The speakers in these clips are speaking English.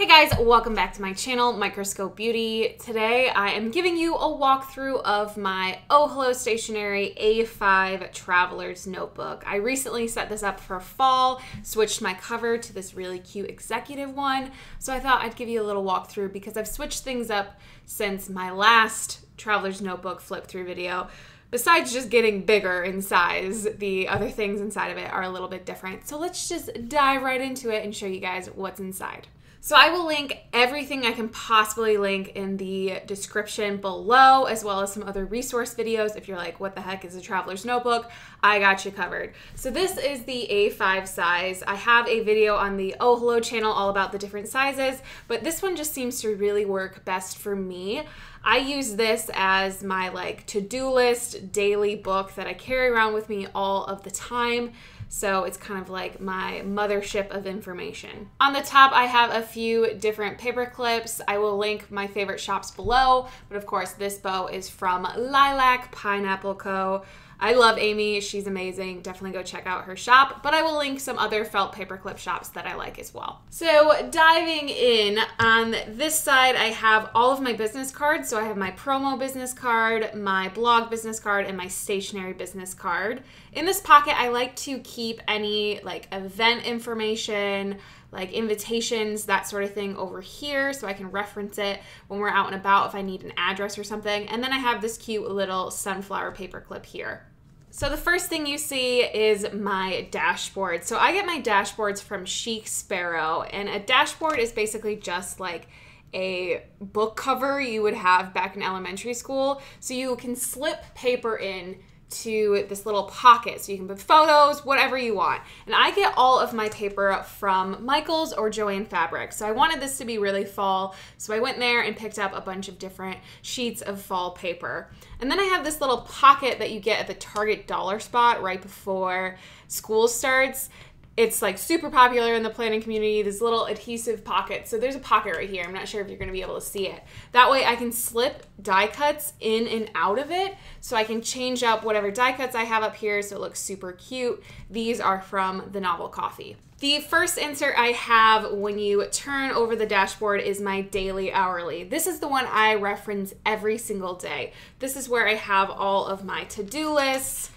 Hey guys, welcome back to my channel, Microscope Beauty. Today I am giving you a walkthrough of my Oh Hello Stationery A5 Traveler's Notebook. I recently set this up for fall, switched my cover to this really cute executive one, so I thought I'd give you a little walkthrough because I've switched things up since my last Traveler's Notebook flip through video. Besides just getting bigger in size, the other things inside of it are a little bit different. So let's just dive right into it and show you guys what's inside. So I will link everything I can possibly link in the description below, as well as some other resource videos. If you're like, what the heck is a Traveler's Notebook? I got you covered. So this is the A5 size. I have a video on the Oh Hello channel all about the different sizes, but this one just seems to really work best for me. I use this as my like to-do list daily book that I carry around with me all of the time. So it's kind of like my mothership of information. On the top, I have a few different paper clips. I will link my favorite shops below, but of course this bow is from Lilac Pineapple Co. I love Amy, she's amazing. Definitely go check out her shop, but I will link some other felt paperclip shops that I like as well. So diving in, on this side, I have all of my business cards. So I have my promo business card, my blog business card, and my stationery business card. In this pocket, I like to keep any like event information, like invitations, that sort of thing over here so I can reference it when we're out and about if I need an address or something. And then I have this cute little sunflower paper clip here. So the first thing you see is my dashboard. So I get my dashboards from Chic Sparrow, and a dashboard is basically just like a book cover you would have back in elementary school. So you can slip paper in to this little pocket. So you can put photos, whatever you want. And I get all of my paper from Michaels or Joann Fabrics. So I wanted this to be really fall. So I went there and picked up a bunch of different sheets of fall paper. And then I have this little pocket that you get at the Target dollar spot right before school starts. It's like super popular in the planning community, this little adhesive pocket. So there's a pocket right here. I'm not sure if you're going to be able to see it. That way I can slip die cuts in and out of it. So I can change up whatever die cuts I have up here so it looks super cute. These are from the Novel Coffee. The first insert I have when you turn over the dashboard is my daily hourly. This is the one I reference every single day. This is where I have all of my to-do lists,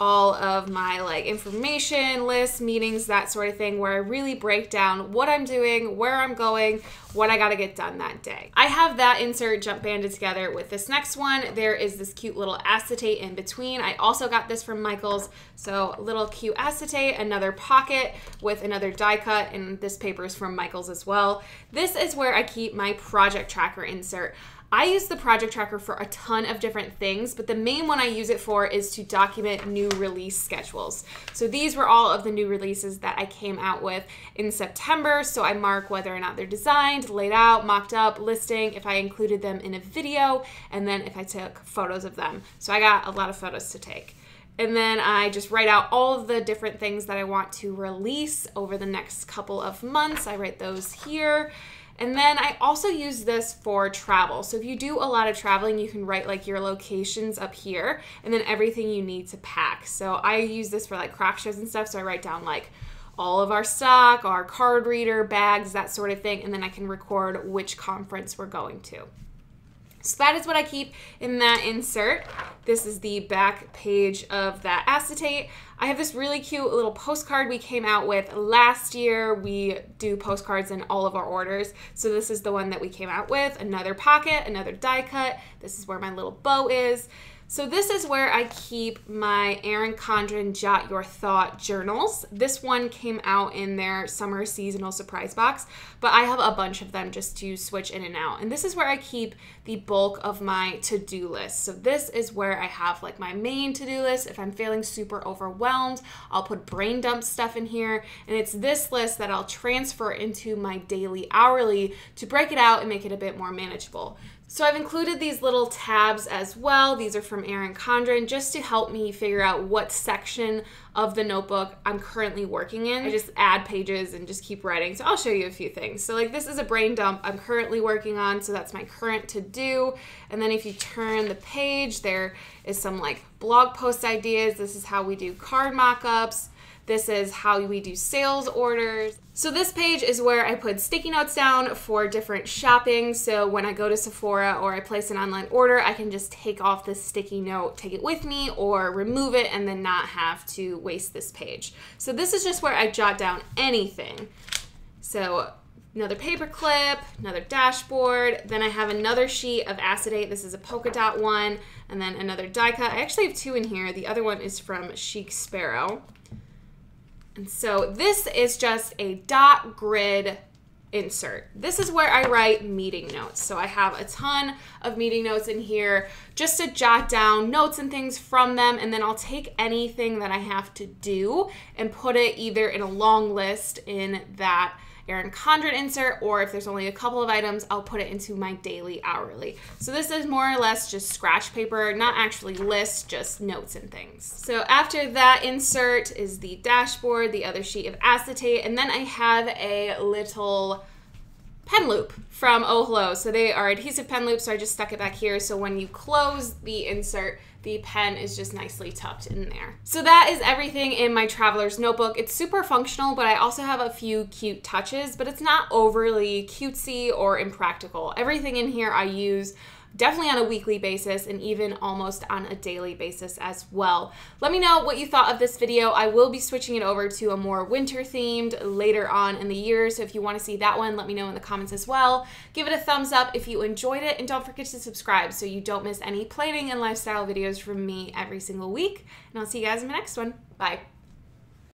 all of my like information lists, meetings, that sort of thing, where I really break down what I'm doing, where I'm going, what I gotta get done that day. I have that insert jump banded together with this next one. There is this cute little acetate in between. I also got this from Michaels, so little cute acetate, another pocket with another die cut, and this paper is from Michaels as well. This is where I keep my project tracker insert. I use the project tracker for a ton of different things, but the main one I use it for is to document new release schedules. So these were all of the new releases that I came out with in September. So I mark whether or not they're designed, laid out, mocked up, listing, if I included them in a video, and then if I took photos of them. So I got a lot of photos to take. And then I just write out all of the different things that I want to release over the next couple of months. I write those here. And then I also use this for travel. So if you do a lot of traveling, you can write like your locations up here and then everything you need to pack. So I use this for like craft shows and stuff. So I write down like all of our stock, our card reader, bags, that sort of thing. And then I can record which conference we're going to. So that is what I keep in that insert. This is the back page of that acetate. I have this really cute little postcard we came out with last year. We do postcards in all of our orders. So this is the one that we came out with. Another pocket, another die cut. This is where my little bow is. So this is where I keep my Erin Condren Jot Your Thought journals. This one came out in their summer seasonal surprise box, but I have a bunch of them just to switch in and out. And this is where I keep the bulk of my to-do list. So this is where I have like my main to-do list. If I'm feeling super overwhelmed, I'll put brain dump stuff in here. And it's this list that I'll transfer into my daily hourly to break it out and make it a bit more manageable. So I've included these little tabs as well. These are from Erin Condren just to help me figure out what section of the notebook I'm currently working in. I just add pages and just keep writing. So I'll show you a few things. So like this is a brain dump I'm currently working on. So that's my current to do. And then if you turn the page, there is some like blog post ideas. This is how we do card mock-ups. This is how we do sales orders. So this page is where I put sticky notes down for different shopping. So when I go to Sephora or I place an online order, I can just take off this sticky note, take it with me, or remove it and then not have to waste this page. So this is just where I jot down anything. So another paper clip, another dashboard. Then I have another sheet of acetate. This is a polka dot one. And then another die cut. I actually have two in here. The other one is from Chic Sparrow. And so this is just a dot grid insert. This is where I write meeting notes. So I have a ton of meeting notes in here just to jot down notes and things from them, and then I'll take anything that I have to do and put it either in a long list in that Erin Condren insert, or if there's only a couple of items, I'll put it into my daily hourly. So this is more or less just scratch paper, not actually lists, just notes and things. So after that insert is the dashboard, the other sheet of acetate, and then I have a little pen loop from Oh Hello. So they are adhesive pen loops, so I just stuck it back here. So when you close the insert, the pen is just nicely tucked in there. So that is everything in my Traveler's Notebook. It's super functional, but I also have a few cute touches, but it's not overly cutesy or impractical. Everything in here I use definitely on a weekly basis and even almost on a daily basis as well. Let me know what you thought of this video. I will be switching it over to a more winter themed later on in the year. So if you want to see that one, let me know in the comments as well. Give it a thumbs up if you enjoyed it, and don't forget to subscribe so you don't miss any planning and lifestyle videos from me every single week. And I'll see you guys in my next one. Bye.